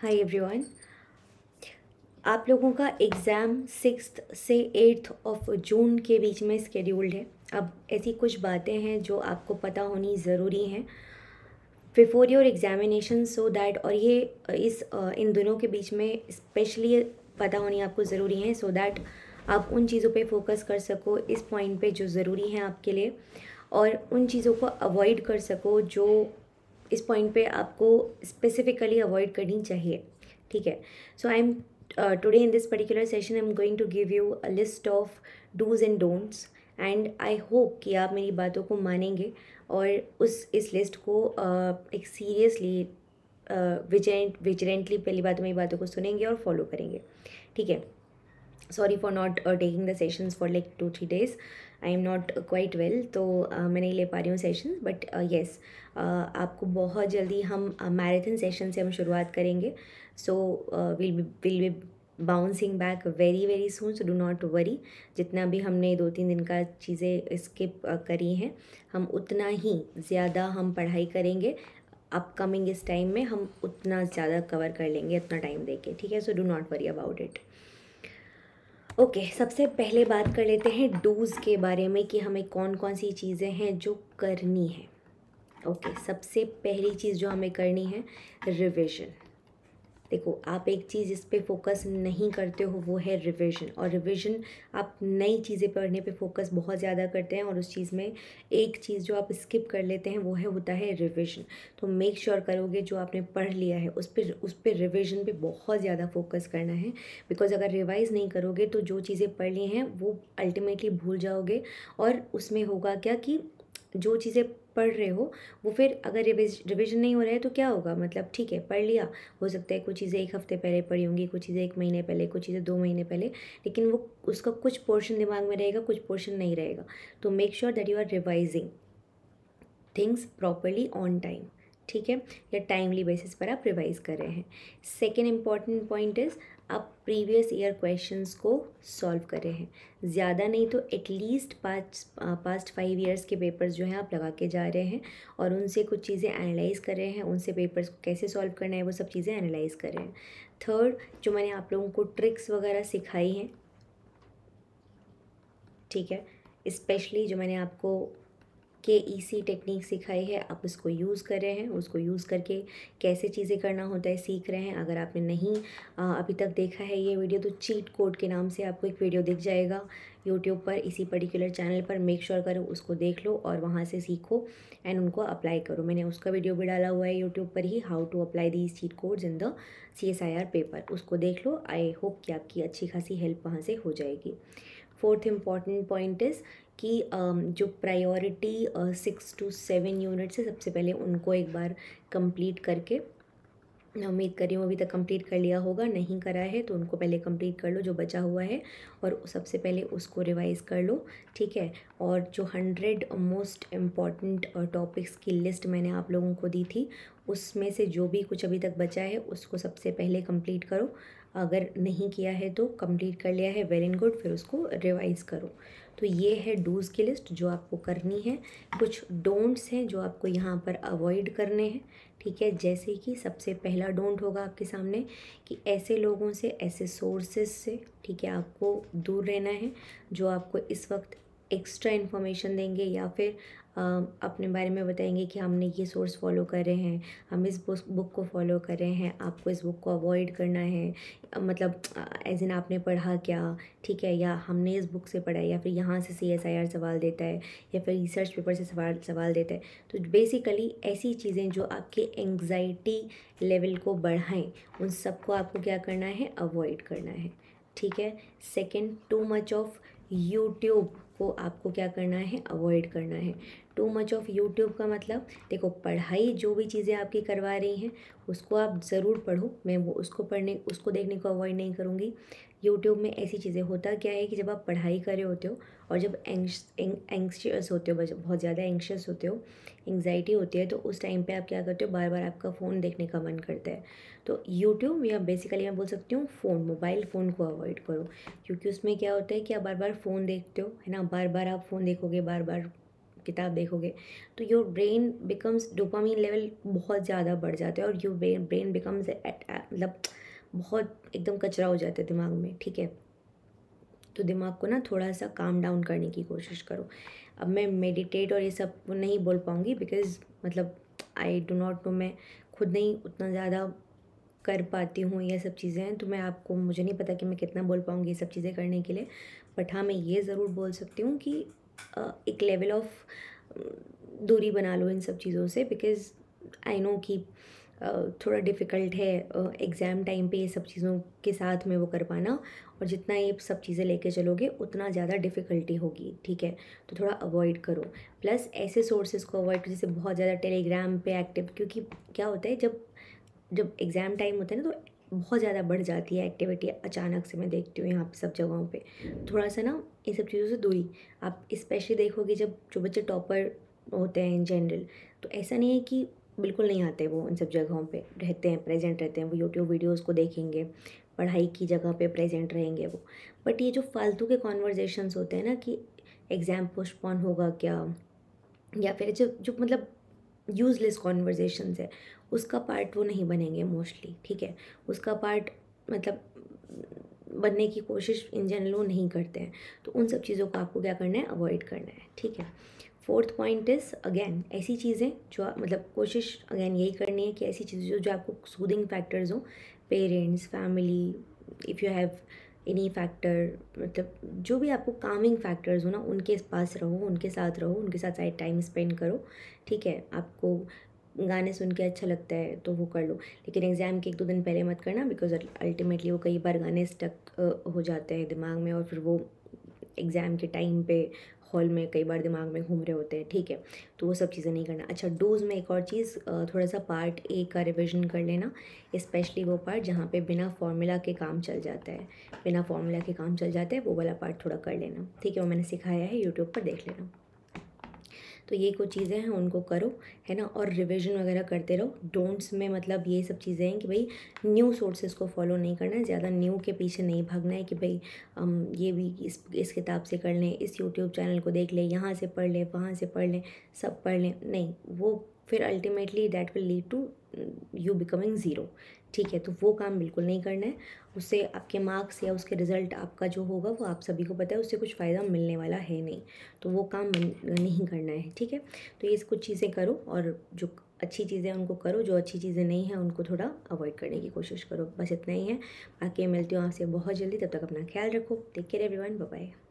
Hi everyone, आप लोगों का एग्ज़ाम 6 से 8 जून के बीच में स्केड्यूल्ड है। अब ऐसी कुछ बातें हैं जो आपको पता होनी ज़रूरी हैं before your examination so that, और ये इन दोनों के बीच में स्पेशली पता होनी आपको ज़रूरी है सो दैट आप उन चीज़ों पे फोकस कर सको इस पॉइंट पे जो ज़रूरी हैं आपके लिए, और उन चीज़ों को अवॉइड कर सको जो इस पॉइंट पे आपको स्पेसिफिकली अवॉइड करनी चाहिए। ठीक है, so I am today in this particular session I am going to give you a list of dos and don'ts and I hope कि आप मेरी बातों को मानेंगे और इस लिस्ट को एक सीरियसली विजिलेंटली पहली बात मेरी बातों को सुनेंगे और फॉलो करेंगे। ठीक है, sorry for not taking the sessions for like 2-3 days, I am not quite well, तो मैं नहीं ले पा रही हूँ सेशंस, बट येस आपको बहुत जल्दी हम मैराथन सेशन से हम शुरुआत करेंगे, so will be bouncing back very very soon, so do not worry. जितना भी हमने 2-3 दिन का चीज़ें स्किप करी हैं, हम उतना ही ज़्यादा हम पढ़ाई करेंगे अपकमिंग इस टाइम में, हम उतना ज़्यादा कवर कर लेंगे इतना टाइम देके। ठीक है, so do not worry about it. Okay, सबसे पहले बात कर लेते हैं डूज़ के बारे में कि हमें कौन कौन सी चीज़ें हैं जो करनी है। ओके, सबसे पहली चीज़ जो हमें करनी है रिवीजन। देखो, आप एक चीज़ इस पर फोकस नहीं करते हो वो है रिवीजन, और रिवीजन आप नई चीज़ें पढ़ने पे फोकस बहुत ज़्यादा करते हैं और उस चीज़ में एक चीज़ जो आप स्किप कर लेते हैं वो है होता है रिवीजन। तो मेक श्योर करोगे जो आपने पढ़ लिया है उस पर रिवीजन पे बहुत ज़्यादा फोकस करना है, बिकॉज अगर रिवाइज़ नहीं करोगे तो जो चीज़ें पढ़ ली हैं वो अल्टीमेटली भूल जाओगे, और उसमें होगा क्या कि जो चीज़ें पढ़ रहे हो वो फिर अगर रिविजन नहीं हो रहा है तो क्या होगा, मतलब ठीक है पढ़ लिया, हो सकता है कुछ चीज़ें 1 हफ्ते पहले पढ़ी होंगी, कुछ चीज़ें 1 महीने पहले, कुछ चीज़ें 2 महीने पहले, लेकिन वो उसका कुछ पोर्शन दिमाग में रहेगा, कुछ पोर्शन नहीं रहेगा। तो make sure that you are revising things properly on time. ठीक है, या टाइमली बेसिस पर आप रिवाइज कर रहे हैं। सेकेंड इम्पॉर्टेंट पॉइंट इज़ आप प्रीवियस ईयर क्वेश्चंस को सॉल्व कर रहे हैं, ज़्यादा नहीं तो एटलीस्ट पास्ट 5 इयर्स के पेपर्स जो हैं आप लगा के जा रहे हैं और उनसे कुछ चीज़ें एनालाइज़ कर रहे हैं, उनसे पेपर्स को कैसे सॉल्व करना है वो सब चीज़ें एनालाइज़ कर रहे हैं। थर्ड, जो मैंने आप लोगों को ट्रिक्स वगैरह सिखाई हैं, ठीक है, स्पेशली जो मैंने आपको KEC टेक्निक सिखाई है, आप उसको यूज़ कर रहे हैं, उसको यूज़ करके कैसे चीज़ें करना होता है सीख रहे हैं। अगर आपने नहीं अभी तक देखा है ये वीडियो तो चीट कोड के नाम से आपको एक वीडियो दिख जाएगा यूट्यूब पर, इसी पर्टिकुलर चैनल पर, मेक श्योर करो उसको देख लो और वहाँ से सीखो एंड उनको अप्लाई करो। मैंने उसका वीडियो भी डाला हुआ है यूट्यूब पर ही, how to apply these cheat codes in the CSIR paper, उसको देख लो। आई होप कि आपकी अच्छी खासी हेल्प वहाँ से हो जाएगी। फोर्थ इम्पॉर्टेंट पॉइंट इज़ कि जो प्रायोरिटी 6 से 7 यूनिट्स है सबसे पहले उनको एक बार कंप्लीट करके, मैं उम्मीद कर रही हूँ अभी तक कंप्लीट कर लिया होगा, नहीं करा है तो उनको पहले कंप्लीट कर लो जो बचा हुआ है, और सबसे पहले उसको रिवाइज़ कर लो। ठीक है, और जो 100 मोस्ट इम्पॉर्टेंट टॉपिक्स की लिस्ट मैंने आप लोगों को दी थी उसमें से जो भी कुछ अभी तक बचा है उसको सबसे पहले कंप्लीट करो, अगर नहीं किया है तो कंप्लीट कर लिया है वेल एंड गुड, फिर उसको रिवाइज़ करो। तो ये है डूज़ की लिस्ट जो आपको करनी है। कुछ डोंट्स हैं जो आपको यहाँ पर अवॉइड करने हैं। ठीक है, जैसे कि सबसे पहला डोंट होगा आपके सामने कि ऐसे लोगों से, ऐसे सोर्सेज से, ठीक है, आपको दूर रहना है जो आपको इस वक्त एक्स्ट्रा इन्फॉर्मेशन देंगे या फिर अपने बारे में बताएंगे कि हमने ये सोर्स फॉलो कर रहे हैं, हम इस बुक को फॉलो कर रहे हैं, आपको इस बुक को अवॉइड करना है, मतलब एज इन आपने पढ़ा क्या, ठीक है, या हमने इस बुक से पढ़ा है, या फिर यहाँ से CSIR सवाल देता है, या फिर रिसर्च पेपर से सवाल देता है। तो बेसिकली ऐसी चीज़ें जो आपके एंग्जाइटी लेवल को बढ़ाएँ उन सबको आपको क्या करना है, अवॉइड करना है। ठीक है, second, too much of YouTube को आपको क्या करना है, अवॉइड करना है। टू मच ऑफ यूट्यूब का मतलब देखो, पढ़ाई जो भी चीज़ें आपकी करवा रही हैं उसको आप ज़रूर पढ़ो, मैं वो उसको देखने को अवॉइड नहीं करूँगी। यूट्यूब में ऐसी चीज़ें, होता क्या है कि जब आप पढ़ाई कर रहे होते हो और जब एंग्शियस होते हो, बहुत ज़्यादा एंग्शियस होते हो, एंग्जाइटी होती है, तो उस टाइम पे आप क्या करते हो, बार बार आपका फ़ोन देखने का मन करता है। तो यूट्यूब या बेसिकली मैं बोल सकती हूँ फ़ोन, मोबाइल फ़ोन को अवॉइड करो, क्योंकि उसमें क्या होता है कि आप बार बार फ़ोन देखते हो, है ना, बार बार आप फ़ोन देखोगे, बार बार किताब देखोगे तो your brain becomes dopamine level बहुत ज़्यादा बढ़ जाता है और योर ब्रेन बिकम्स मतलब बहुत एकदम कचरा हो जाता है दिमाग में, ठीक है। तो दिमाग को ना थोड़ा सा काम डाउन करने की कोशिश करो। अब मैं मेडिटेट और ये सब नहीं बोल पाऊँगी बिकॉज़ मतलब आई डू नॉट नो, मैं खुद नहीं उतना ज़्यादा कर पाती हूँ ये सब चीज़ें, तो मैं आपको मुझे नहीं पता कि मैं कितना बोल पाऊँगी ये सब चीज़ें करने के लिए। बट हाँ मैं ये ज़रूर बोल सकती हूँ कि एक लेवल ऑफ दूरी बना लो इन सब चीज़ों से, बिकॉज़ आई नो कि थोड़ा डिफ़िकल्ट है एग्ज़ाम टाइम पे ये सब चीज़ों के साथ में वो कर पाना, और जितना ये सब चीज़ें लेके चलोगे उतना ज़्यादा डिफ़िकल्टी होगी, ठीक है। तो थोड़ा अवॉइड करो, प्लस ऐसे सोर्सेज को अवॉइड करो जैसे बहुत ज़्यादा टेलीग्राम पे एक्टिव, क्योंकि क्या होता है जब एग्ज़ाम टाइम होता है ना तो बहुत ज़्यादा बढ़ जाती है एक्टिविटी अचानक से, मैं देखती हूँ यहाँ पर सब जगहों पे। थोड़ा सा ना इन सब चीज़ों से दूरी, आप स्पेशली देखोगे जब जो बच्चे टॉपर होते हैं इन जनरल, तो ऐसा नहीं है कि बिल्कुल नहीं आते, वो इन सब जगहों पे रहते हैं, प्रेजेंट रहते हैं, वो यूट्यूब वीडियोस को देखेंगे, पढ़ाई की जगह पे प्रेजेंट रहेंगे वो। बट ये जो फालतू के कॉन्वर्जेशंस होते हैं ना कि एग्ज़ाम पोस्टपोन होगा क्या, या फिर जो मतलब यूज़लेस कॉन्वर्जेशंस है, उसका पार्ट वो नहीं बनेंगे मोस्टली, ठीक है। उसका पार्ट मतलब बनने की कोशिश इन जनरल वो नहीं करते हैं, तो उन सब चीज़ों को आपको क्या करना है, अवॉइड करना है, ठीक है। फोर्थ पॉइंट इज़ अगेन ऐसी चीज़ें जो मतलब कोशिश अगेन यही करनी है कि ऐसी चीज़ें जो आपको सूदिंग फैक्टर्स हों, parents, family, if you have any factor, मतलब जो भी आपको कामिंग फैक्टर्स हो ना उनके पास रहो, उनके साथ रहो, उनके साथ टाइम स्पेंड करो, ठीक है। आपको गाने सुन के अच्छा लगता है तो वो कर लो, लेकिन एग्ज़ाम के एक दो दिन पहले मत करना, बिकॉज अल्टीमेटली वो कई बार गाने स्टक हो जाते हैं दिमाग में और फिर वो एग्ज़ाम के टाइम पे हॉल में कई बार दिमाग में घूम रहे होते हैं, ठीक है। तो वो सब चीज़ें नहीं करना। अच्छा, डोज में एक और चीज़, थोड़ा सा पार्ट ए का रिविज़न कर लेना, स्पेशली वो पार्ट जहाँ पे बिना फॉर्मूला के काम चल जाता है, बिना फॉर्मूला के काम चल जाता है, वो वाला पार्ट थोड़ा कर लेना, ठीक है। वो मैंने सिखाया है, यूट्यूब पर देख लेना। तो ये कुछ चीज़ें हैं, उनको करो, है ना, और रिवीजन वगैरह करते रहो। डोंट्स में मतलब ये सब चीज़ें हैं कि भाई न्यू सोर्सेज को फॉलो नहीं करना है, ज़्यादा न्यू के पीछे नहीं भागना है कि भाई ये भी इस किताब से कर लें, इस यूट्यूब चैनल को देख लें, यहाँ से पढ़ लें, वहाँ से पढ़ लें, सब पढ़ लें, नहीं, वो फिर ultimately that will lead to you becoming zero, ठीक है। तो वो काम बिल्कुल नहीं करना है, उससे आपके मार्क्स या उसके रिज़ल्ट आपका जो होगा वो आप सभी को पता है, उससे कुछ फ़ायदा मिलने वाला है नहीं, तो वो काम नहीं करना है, ठीक है। तो ये कुछ चीज़ें करो और जो अच्छी चीज़ें उनको करो, जो अच्छी चीज़ें नहीं हैं उनको थोड़ा अवॉइड करने की कोशिश करो। बस इतना ही है, बाकी मिलती हूँ आपसे बहुत जल्दी, तब तक अपना ख्याल रखो, take care everyone, bye bye.